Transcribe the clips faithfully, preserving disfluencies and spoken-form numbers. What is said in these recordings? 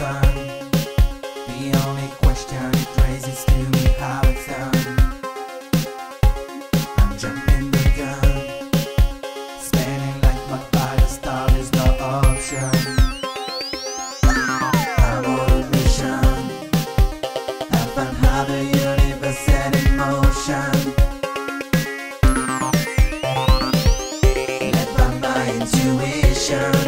sun. The only question it raises to me how it's done. I'm jumping the gun, spinning like my fire star is no option. I'm on a mission, heaven, how the universe set in motion. Led by my intuition.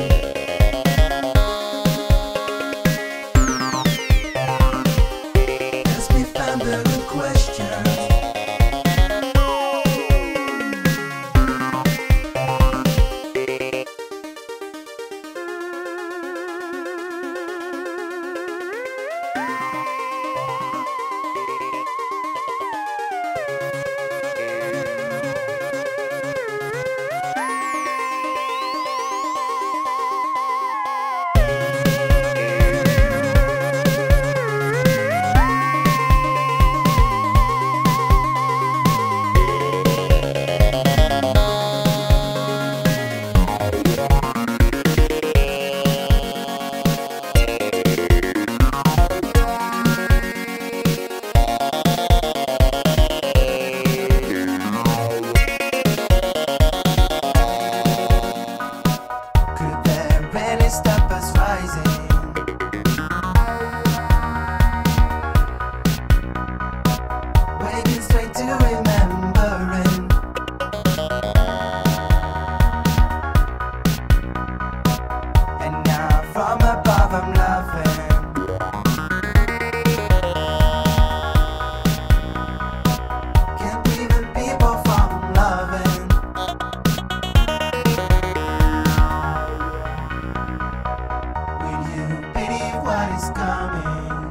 Coming.